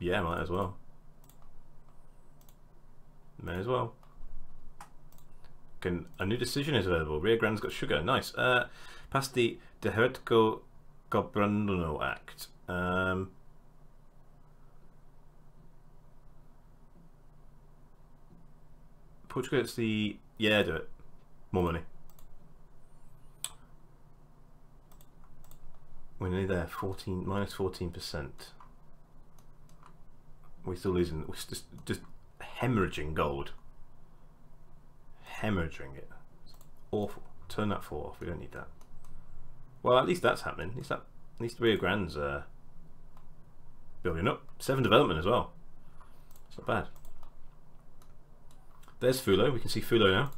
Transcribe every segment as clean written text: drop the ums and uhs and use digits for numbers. Yeah, might as well. May as well. A new decision is available. Rio Grande's got sugar. Nice. Passed the De Heretico Gobrandono Act. Portugal gets the... Yeah, do it. More money. We're nearly there. -14%. We're still losing. We're just hemorrhaging gold. Hemorrhaging it. It's awful. Turn that 4 off. We don't need that. Well, at least that's happening. At least Rio Grande's building up. 7 development as well. It's not bad. There's Fulo. We can see Fulo now.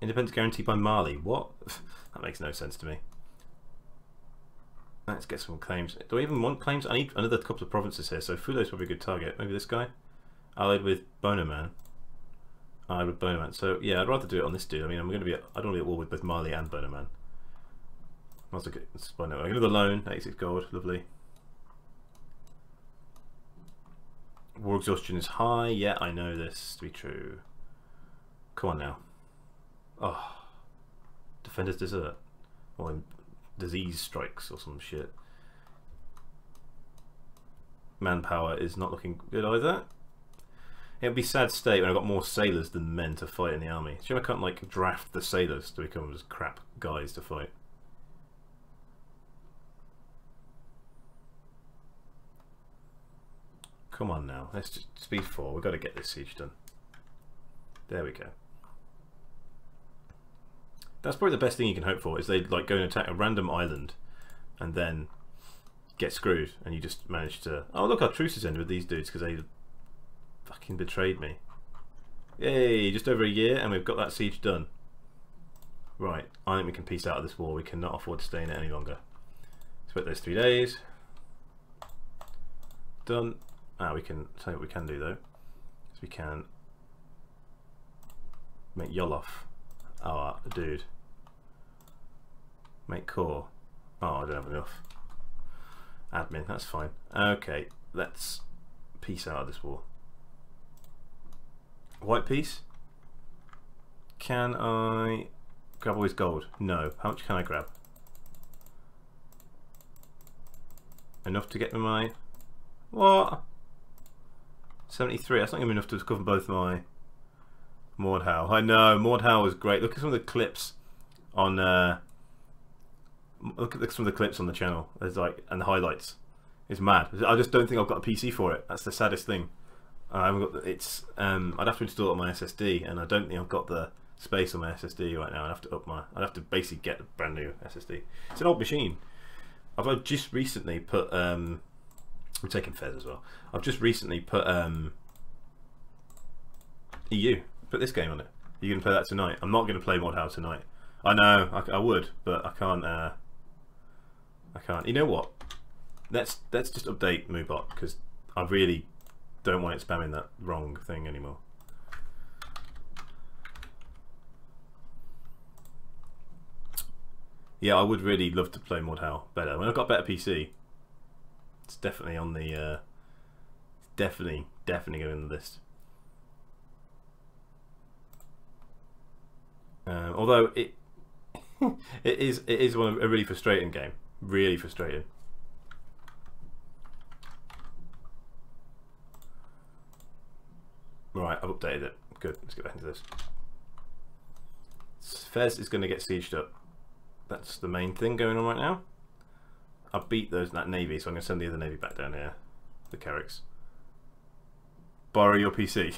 Independence guaranteed by Marley. What? That makes no sense to me. Let's get some claims. Do I even want claims? I need another couple of provinces here, so Fulo's probably a good target. Maybe this guy? Allied with Bonoman. Allied with Bonoman. So, yeah, I'd rather do it on this dude. I mean, I don't want to be at war with both Mali and Bonoman. That's a good spot. I'm going to the loan. 86 gold. Lovely. War exhaustion is high. Yeah, I know this to be true. Come on now. Oh. Defenders desert. Well, in disease strikes or some shit. Manpower is not looking good either. It would be a sad state when I've got more sailors than men to fight in the army. It's sure I can't like draft the sailors to become just crap guys to fight. Come on now, let's just speed 4. We've got to get this siege done. There we go. That's probably the best thing you can hope for, is they like go and attack a random island and then get screwed and you just manage to... Oh look, our truce has ended with these dudes because they fucking betrayed me. Yay, just over a year and we've got that siege done. Right, I think we can peace out of this war. We cannot afford to stay in it any longer. Let's wait those 3 days. Done. Ah, we can tell you what we can do though. So we can make Jolof. Oh, dude. Make core. Oh, I don't have enough. Admin, that's fine. Okay, let's peace out of this war. White peace? Can I grab all his gold? No. How much can I grab? Enough to get me my... What? 73. That's not going to be enough to cover both my... Maud Howe. I know, Maud Howe was great. Look at some of the clips on some of the clips on the channel. There's like and the highlights. It's mad. I just don't think I've got a PC for it. That's the saddest thing. I haven't got the, it's I'd have to install it on my SSD and I don't think I've got the space on my SSD right now. I'd have to basically get a brand new SSD. It's an old machine. I've just recently put we're taking Fez as well. I've just recently put EU. Put this game on it. You can play that tonight. I'm not going to play Maud Howe tonight. I know I would, but I can't. I can't. You know what? Let's just update MuBot because I really don't want it spamming that wrong thing anymore. Yeah, I would really love to play Maud Howe better. When I've got a better PC, it's definitely on the. Definitely going on the list. Although it is a really frustrating game, really frustrating. Right, I've updated it. Good, let's get back into this. Fez is going to get sieged up. That's the main thing going on right now. I beat that navy, so I'm going to send the other navy back down here, the Carracks. Borrow your PC.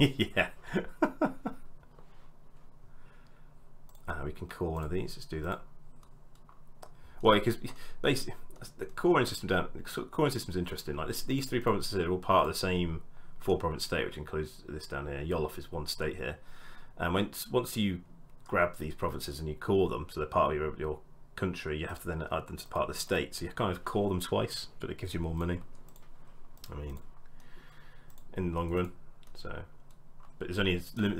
Yeah. We can core one of these. Let's do that. Well, because basically the coring system down. The coring system's interesting. Like these 3 provinces here are all part of the same 4-province state, which includes this down here. Jolof is one state here. And once you grab these provinces and you core them, so they're part of your country, you have to then add them to part of the state. So you kind of core them twice, but it gives you more money. I mean, in the long run. So, but there's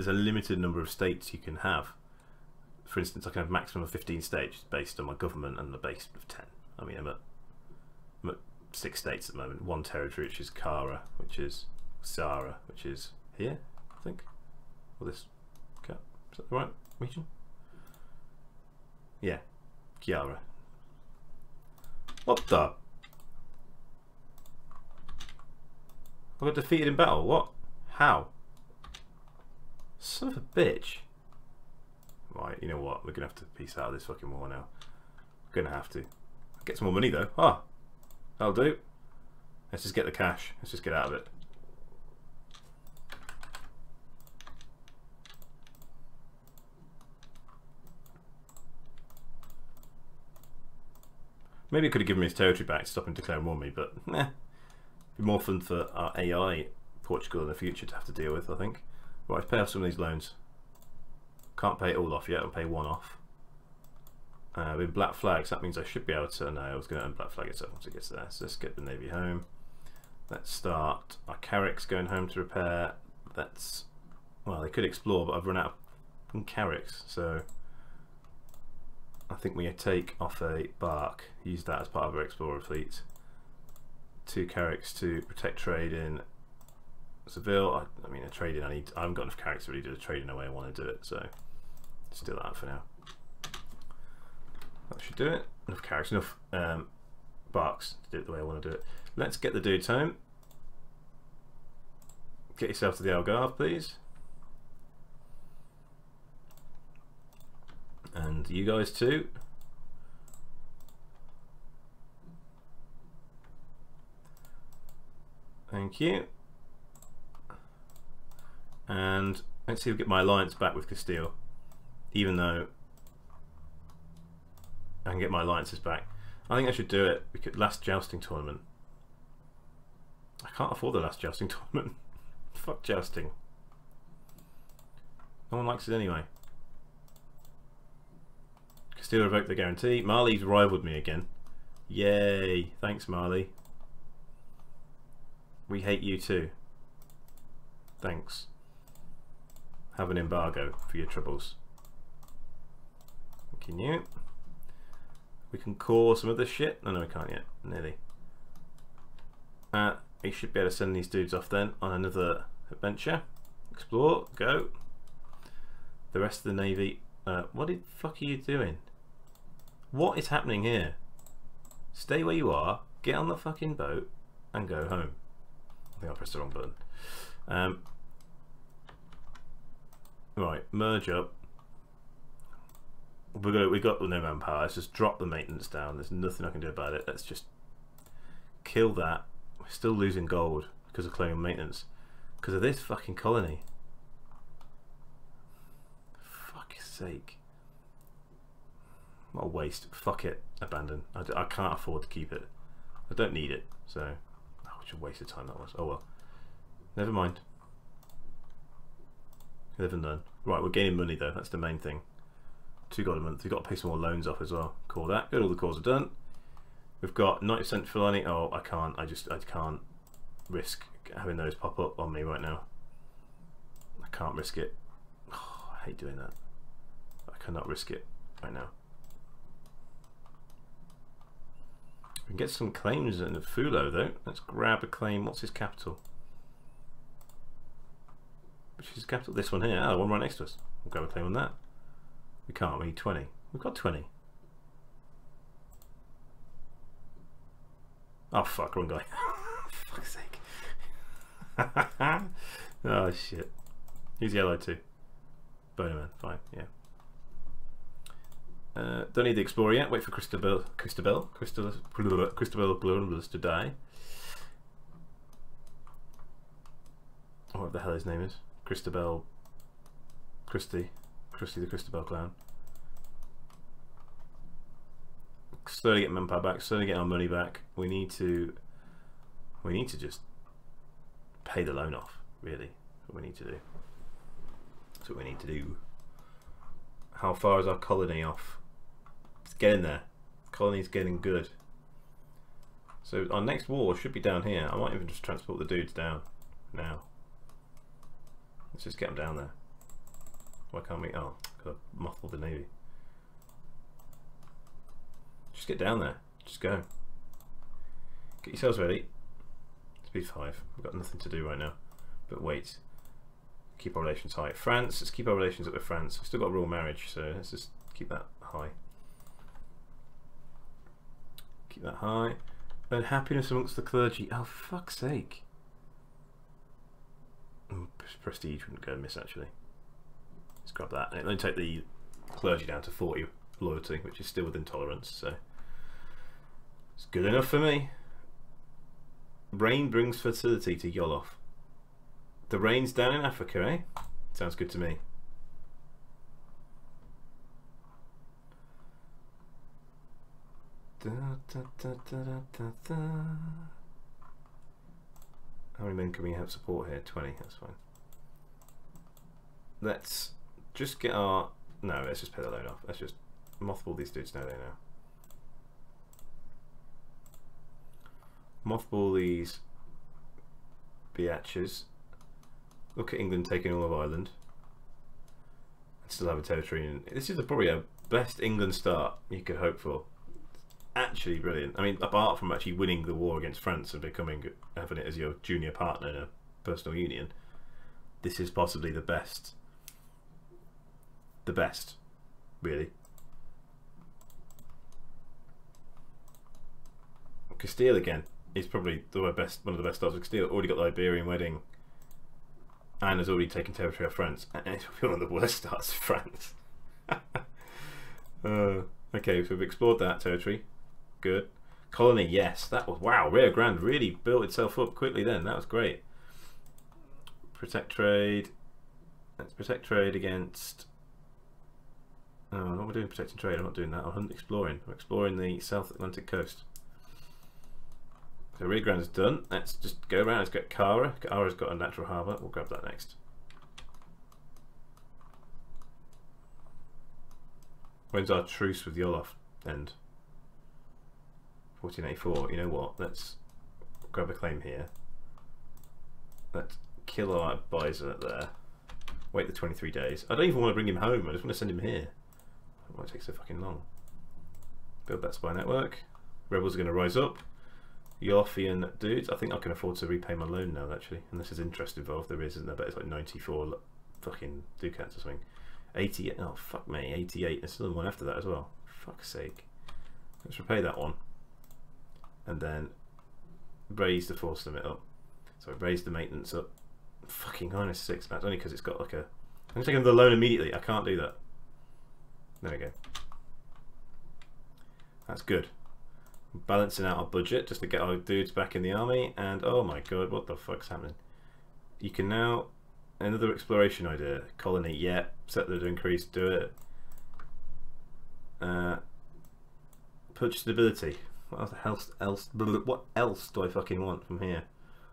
a limited number of states you can have. For instance, I can have a maximum of 15 states based on my government and the base of 10. I mean, I'm at six states at the moment, one territory, which is Kara, which is Sara, which is here, I think. Or this, is that the right region? Yeah, Kiara. What the? I got defeated in battle, what? How? Son of a bitch. Right, you know what, we're going to have to peace out of this fucking war now. We're going to have to. Get some more money though. Ah, that'll do. Let's just get the cash. Let's just get out of it. Maybe it could have given me his territory back to stop him declaring war on me, but nah. Be more fun for our AI Portugal in the future to have to deal with, I think. Right, let's pay off some of these loans. Can't pay it all off yet, I'll pay one off. With black flags, that means I should be able to. No, I was going to unblack flag itself once it gets there. So let's get the navy home. Let's start our Carracks going home to repair. That's, well, they could explore, but I've run out of Carracks, so I think we take off a bark, use that as part of our explorer fleet. Two Carracks to protect trade in Seville. I mean, a trade in. I haven't got enough Carracks to really do a trade in the way I want to do it, so let's do that for now. That should do it. Enough Carracks, enough barks to do it the way I want to do it. Let's get the dudes home. Get yourself to the Algarve, please. And you guys too. Thank you. And let's see if I get my alliance back with Castile, even though I can get my alliances back. I think I should do it. We could last jousting tournament. I can't afford the last jousting tournament. Fuck jousting. No one likes it anyway. Castile revoked the guarantee. Marley's rivaled me again. Yay! Thanks, Marley. We hate you too. Thanks. Have an embargo for your troubles. Can you? We can core some of this shit. Oh, no, we can't yet. Nearly. We should be able to send these dudes off then on another adventure. Explore. Go. The rest of the navy. What the fuck are you doing? What is happening here? Stay where you are. Get on the fucking boat and go home. I think I pressed the wrong button. Right. Merge up. We've got no manpower. Let's just drop the maintenance down. There's nothing I can do about it. Let's just kill that. We're still losing gold because of colonial maintenance. Because of this fucking colony. Fuck's sake. What a waste. Fuck it. Abandon. I can't afford to keep it. I don't need it. So, oh, what a waste of time that was. Oh well. Never mind. Never done. Right, we're gaining money though. That's the main thing. 2 gold a month. We've got to pay some more loans off as well. Call that. Good, all the calls are done. We've got 90% Fulani. Oh, I can't. I can't risk having those pop up on me right now. I can't risk it. Oh, I hate doing that. I cannot risk it right now. We can get some claims in the Fulo though. Let's grab a claim. What's his capital? Which is his capital? This one here. Oh, the one right next to us. We'll grab a claim on that. We can't, we need 20. We've got 20. Oh fuck, wrong guy. Fuck's sake. Oh shit. He's yellow too. Bonoman, fine, yeah. Don't need the explorer yet, wait for Christabel Columbus to die. Or what the hell his name is. Christy the Christabel clown. Slowly get manpower back, slowly get our money back. We need to just pay the loan off, really. That's what we need to do. That's what we need to do. How far is our colony off? It's getting there. The colony's getting good. So our next war should be down here. I might even just transport the dudes down now. Let's just get them down there. Why can't we? Oh, because I muffled the navy. Just get down there. Just go. Get yourselves ready. It's B5. We've got nothing to do right now. But wait. Keep our relations high. France, let's keep our relations up with France. We've still got royal marriage, so let's just keep that high. Keep that high. Unhappiness amongst the clergy. Oh, fuck's sake. Oh, prestige wouldn't go miss, actually. Let's grab that. And it'll only take the clergy down to 40 loyalty, which is still within tolerance, so it's good enough for me. Rain brings fertility to Jolof. The rain's down in Africa, eh? Sounds good to me. Da, da, da, da, da, da. How many men can we have support here? 20, that's fine. Let's just get our... No, let's just pay the load off. Let's just mothball these dudes now. Mothball these biatches. Look at England taking all of Ireland. And still have a territory. And this is probably a best England start you could hope for. Actually brilliant. I mean, apart from actually winning the war against France and becoming, having it as your junior partner in a personal union, this is possibly the best. The best, really. Castile again is probably the best, one of the best starts. Castile already got the Iberian wedding and has already taken territory of France. And it's probably one of the worst starts of France. Okay, so we've explored that territory. Good. Colony, yes. That was, wow, Rio Grande really built itself up quickly then. That was great. Protect trade. Let's protect trade against... Oh, what am I doing? Protecting trade. I'm not doing that. I'm exploring. I'm exploring the South Atlantic coast. So Rio Grande's done. Let's just go around. Let's get Kara. Kara's got a natural harbour. We'll grab that next. When's our truce with Jolof end? 1484. You know what? Let's grab a claim here. Let's kill our advisor there. Wait the 23 days. I don't even want to bring him home. I just want to send him here. Why it takes so fucking long? Build that spy network. Rebels are going to rise up. Alofian dudes. I think I can afford to repay my loan now, actually. Unless there's interest involved. There is, isn't there? But it's like 94 fucking ducats or something. 88. Oh, fuck me. 88. There's another one after that as well. Fuck's sake. Let's repay that one. And then raise the force limit up. So raise the maintenance up. Fucking -6. That's only because it's got like a... I'm taking the loan immediately. I can't do that. There we go. That's good. Balancing out our budget just to get our dudes back in the army. And oh my god, what the fuck's happening? You can now... Another exploration idea. Colony, yeah. Settler to increase, do it. Purchase stability. What else? What else do I fucking want from here?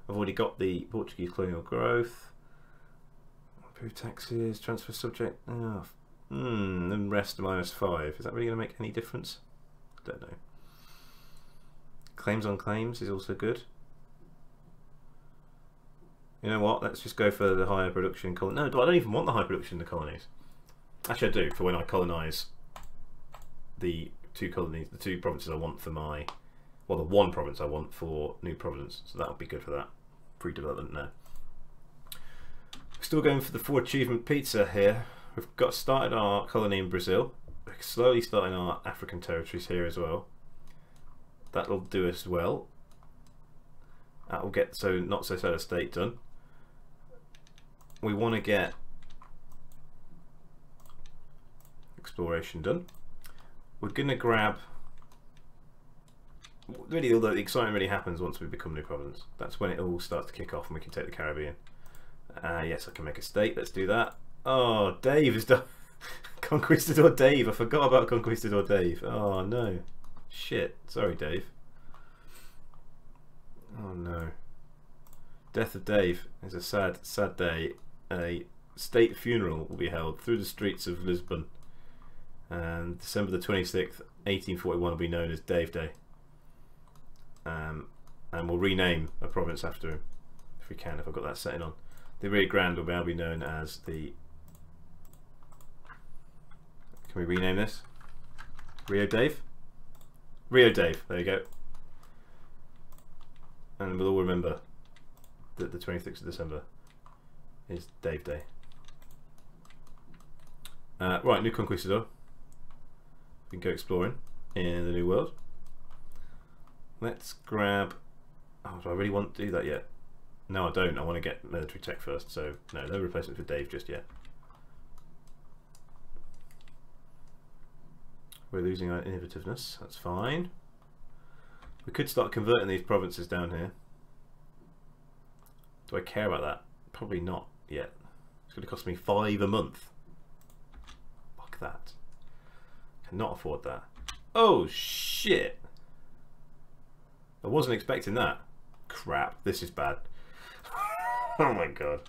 I've already got the Portuguese colonial growth. Improve taxes, transfer subject. Oh, unrest -5. Is that really going to make any difference? Don't know. Claims on claims is also good. You know what? Let's just go for the higher production colony. No, I don't even want the high production in the colonies. Actually, I do for when I colonise the two colonies, the two provinces I want for my. Well, the one province I want for New Providence, so that'll be good for that. Free development there. Still going for the 4 achievement pizza here. We've got started our colony in Brazil. We're slowly starting our African territories here as well. That'll do us well. That'll get so not so sad a state done. We want to get exploration done. We're gonna grab. Really, although the excitement really happens once we become New Providence. That's when it all starts to kick off and we can take the Caribbean. Yes, I can make a state. Let's do that. Oh, Dave is done. Conquistador Dave. I forgot about Conquistador Dave. Oh, no. Shit. Sorry, Dave. Oh, no. Death of Dave is a sad, sad day. A state funeral will be held through the streets of Lisbon. And December the 26th, 1841 will be known as Dave Day. And we'll rename a province after him if we can, if I've got that setting on. The Rio Grande will now be known as the... Can we rename this? Rio Dave? Rio Dave, there you go. and we'll all remember that the 26th of December is Dave Day. Right, new conquistador. We can go exploring in the New World. Let's grab... Oh, do I really want to do that yet? No, I don't. I want to get military tech first, so no replacement for Dave just yet. We're losing our innovativeness, that's fine. We could start converting these provinces down here. Do I care about that? Probably not yet. It's going to cost me 5 a month. Fuck that. Cannot afford that. Oh shit! I wasn't expecting that. Crap, this is bad. Oh my god.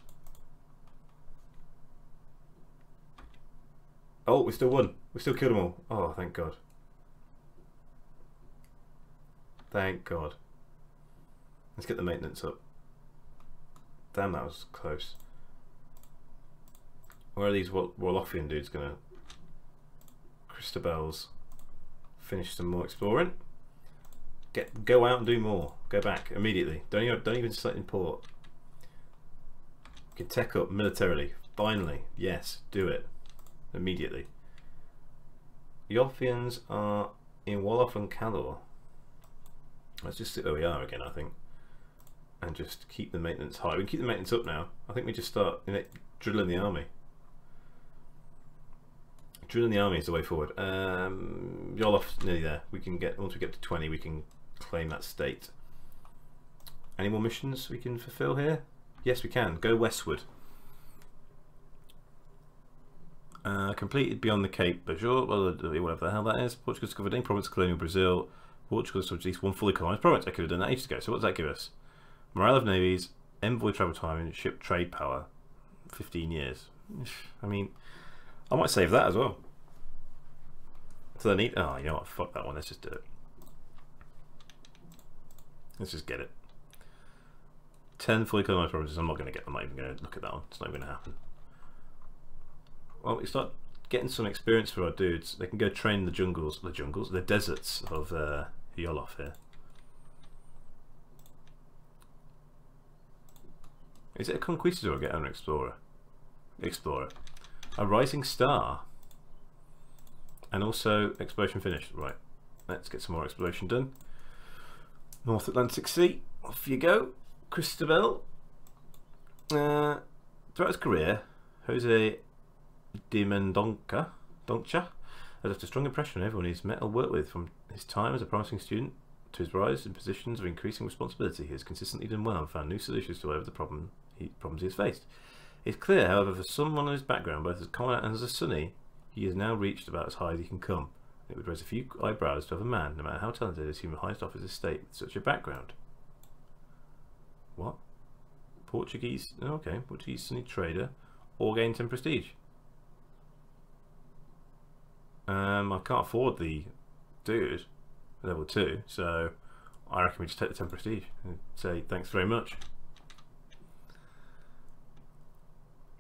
Oh, we still won. We still killed them all. Oh, thank god. Thank god. Let's get the maintenance up. Damn, that was close. Where are these Wallachian dudes gonna... Christabel's. Finish some more exploring. Go out and do more. Go back immediately. Don't even select import. You can tech up militarily. Finally. Yes, do it. Immediately. The Alofians are in Jolof and Calais. Let's just sit where we are again, I think. And just keep the maintenance high. We can keep the maintenance up now. I think we just start drilling the army. Drilling the army is the way forward. Jolof's nearly there. We can get, once we get to 20, we can claim that state. Any more missions we can fulfill here? Yes, we can. Go westward. Completed beyond the Cape Bajor, well, whatever the hell that is. Portugal discovered any province colonial Brazil. Portugal discovered at least one fully colonised province. I could have done that ages ago. So what does that give us? Morale of navies, envoy travel time, and ship trade power. 15 years. I mean, I might save that as well. So they need... Oh, you know what? Fuck that one. Let's just do it. Let's just get it. 10 fully colonised provinces. I'm not going to get them. I'm not even going to look at that one. It's not even going to happen. Well, we start getting some experience for our dudes. They can go train the deserts of Jolof here. Is it a conquistador or get an explorer? Explorer. A rising star. And also exploration finished. Right, let's get some more exploration done. North Atlantic Sea. Off you go. Christabel. Throughout his career, Jose Demendonca Doncha has left a strong impression on everyone he's met or worked with. From his time as a promising student to his rise in positions of increasing responsibility, he has consistently done well and found new solutions to whatever the problems he has faced. It's clear, however, for someone of his background, both as a commoner and as a sunny, he has now reached about as high as he can come. It would raise a few eyebrows to have a man, no matter how talented, assume the highest office of state with such a background. What? Portuguese? Oh, okay, Portuguese sunny trader, or gain 10 prestige. I can't afford the dude level 2, so I reckon we just take the 10 prestige and say thanks very much.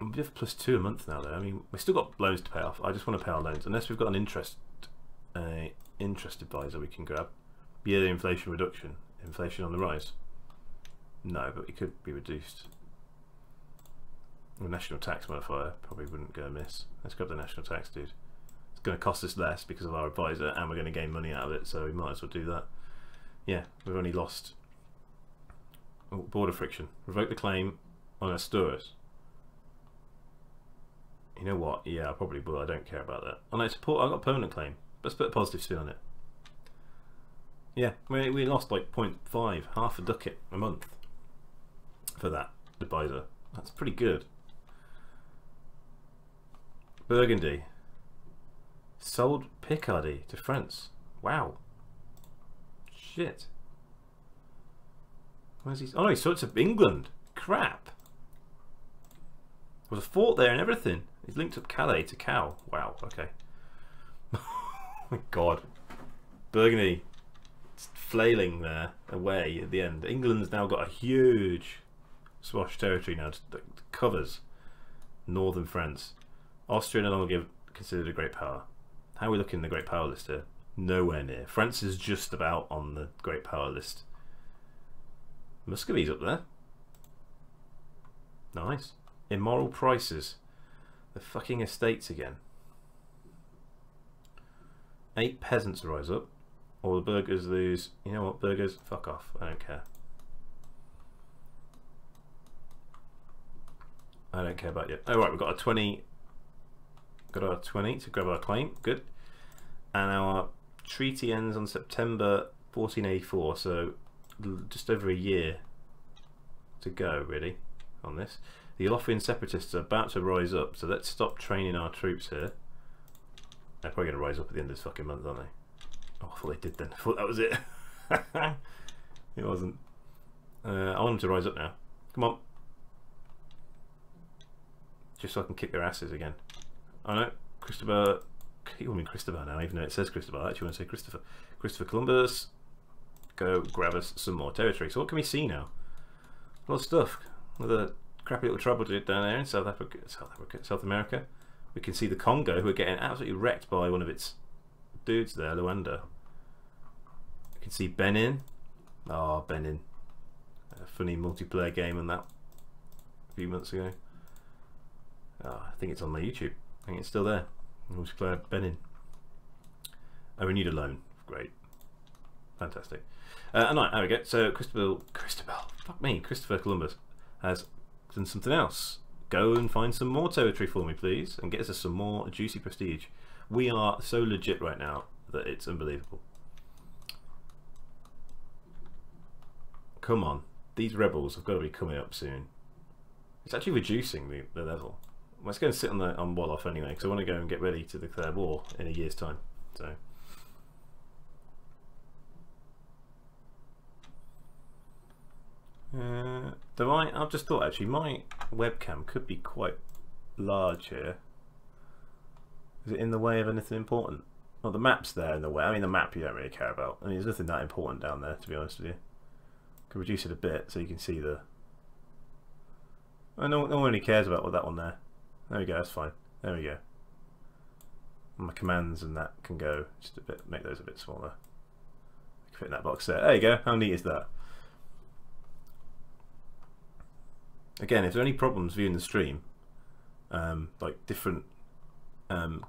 We have +2 a month now though. I mean, we've still got loans to pay off. I just want to pay our loans unless we've got an interest advisor we can grab. Yearly inflation reduction. Inflation on the rise. No, but it could be reduced. The national tax modifier probably wouldn't go amiss. Let's grab the national tax dude. It's going to cost us less because of our advisor and we're going to gain money out of it, so we might as well do that. Yeah, we've only lost... Oh, border friction. Revoke the claim on Asturias. You know what? Yeah, I probably will. I don't care about that. Oh no, support. I got a permanent claim. Let's put a positive spin on it. Yeah, we lost like 0.5, half a ducat a month for that advisor. That's pretty good. Burgundy sold Picardy to France. Wow. Shit. Where's he? Oh no, he sold it to England. Crap. There was a fort there and everything. He's linked up Calais to Cow. Wow, okay. Oh my god. Burgundy flailing there away at the end. England's now got a huge swash territory now that covers northern France. Austria no longer considered a great power. How are we looking in the great power list here? Nowhere near. France is just about on the great power list. Muscovy's up there. Nice. Immoral prices. The fucking estates again. 8 peasants rise up. Or the burghers lose. You know what, burghers? Fuck off. I don't care. I don't care about you. Oh, right, we've got our 20. Got our 20 to grab our claim. Good. And our treaty ends on September 1484. So just over a year to go, really, on this. The Alofian separatists are about to rise up. So let's stop training our troops here. They're probably going to rise up at the end of this fucking month, aren't they? Oh, I thought they did then. I thought that was it. It wasn't. I want them to rise up now. Come on. Just so I can kick their asses again. I know. Christopher. I mean Christopher now, even though it says Christopher. I actually want to say Christopher. Christopher Columbus. Go grab us some more territory. So what can we see now? A lot of stuff. Another crappy little trouble down there in South America. We can see the Congo, who are getting absolutely wrecked by one of its dudes there, Luanda. You can see Benin. Oh, Benin. A funny multiplayer game on that a few months ago. Oh, I think it's on my YouTube. I think it's still there. Multiplayer Benin. I renewed a loan. Great. Fantastic. And right, there we go. So Christopher Columbus has done something else. Go and find some more territory for me, please, and get us some more juicy prestige. We are so legit right now that it's unbelievable. Come on, these rebels have got to be coming up soon. It's actually reducing the level. Let's go and sit on Jolof anyway, because I want to go and get ready to declare war in a year's time. So I've just thought actually my webcam could be quite large here. Is it in the way of anything important? Well, the map's there in the way. I mean, the map you don't really care about. I mean, there's nothing that important down there, to be honest with you. Can reduce it a bit so you can see the. Oh, no one really cares about that one there. There we go. That's fine. There we go. My commands and that can go just a bit. Make those a bit smaller. I can fit in that box there. There you go. How neat is that? Again, if there are any problems viewing the stream, like different.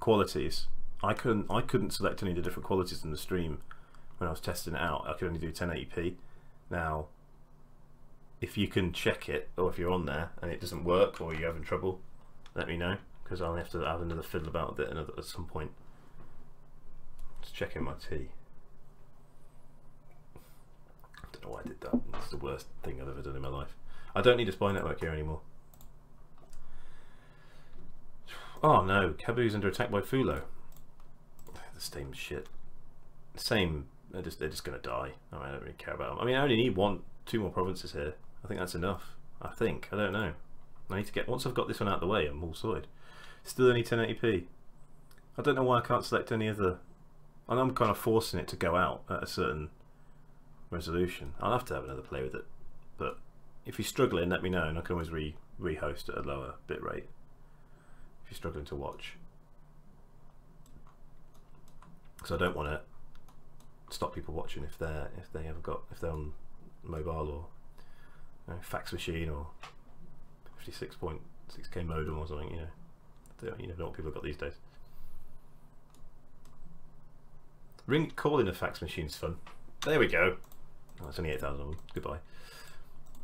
Qualities. I couldn't select any of the different qualities in the stream when I was testing it out. I could only do 1080p. Now, if you can check it, or if you're on there and it doesn't work, or you're having trouble, let me know, because I'll have to have another fiddle about it at some point. Just checking my tea. I don't know why I did that. It's the worst thing I've ever done in my life. I don't need a spy network here anymore. Oh no, Kaabu's under attack by Fulo. The same shit. Same, they're just going to die. I mean, I don't really care about them. I mean, I only need 2 more provinces here. I think that's enough. I think. I don't know. I need to get, once I've got this one out of the way, I'm all sorted. Still only 1080p. I don't know why I can't select any other. And I'm kind of forcing it to go out at a certain resolution. I'll have to have another play with it. But if you're struggling, let me know, and I can always rehost at a lower bit rate. You're struggling to watch, because I don't want to stop people watching if they're on mobile or fax machine or 56.6k modem or something. You never know what people have got these days. Ring calling a fax machine's fun. There we go. Oh, it's only 8,000 of them. Goodbye.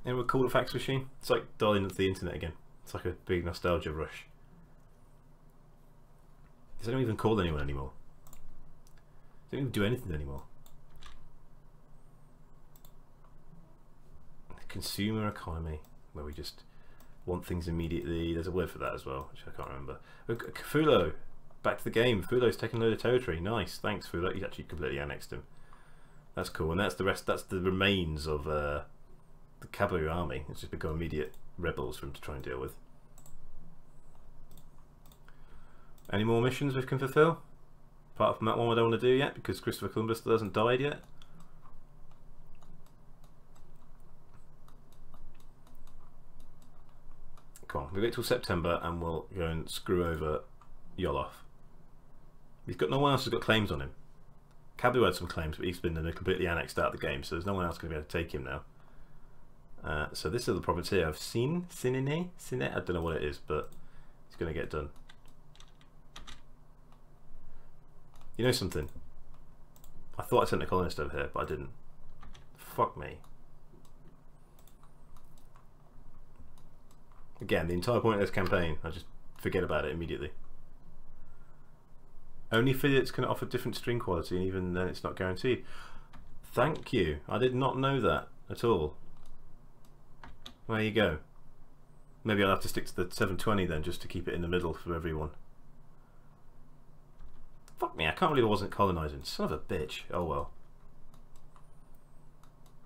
Anyone call a fax machine? It's like dialing into the internet again. It's like a big nostalgia rush. They don't even call anyone anymore. They don't even do anything anymore. The consumer economy, where we just want things immediately. There's a word for that as well, which I can't remember. Fulo, back to the game. Fulo's taking a load of territory. Nice, thanks Fulo. He's actually completely annexed him. That's cool. And that's the rest. That's the remains of the Kaabu army. It's just become immediate rebels for him to try and deal with. Any more missions we can fulfill? Apart from that one I don't want to do yet, because Christopher Columbus still hasn't died yet. Come on, we'll get till September and we'll go and screw over Jolof. He's got no one else who's got claims on him. Kaabu had some claims, but he's been completely annexed out of the game, so there's no one else going to be able to take him now. So this is the province here of Sine, I don't know what it is, but it's going to get done. You know something? I thought I sent a colonist over here, but I didn't. Fuck me. Again, the entire point of this campaign, I just forget about it immediately. Only affiliates can offer different string quality, and even then it's not guaranteed. Thank you. I did not know that at all. There you go. Maybe I'll have to stick to the 720 then, just to keep it in the middle for everyone. Fuck me, I can't believe I wasn't colonising. Son of a bitch. Oh well.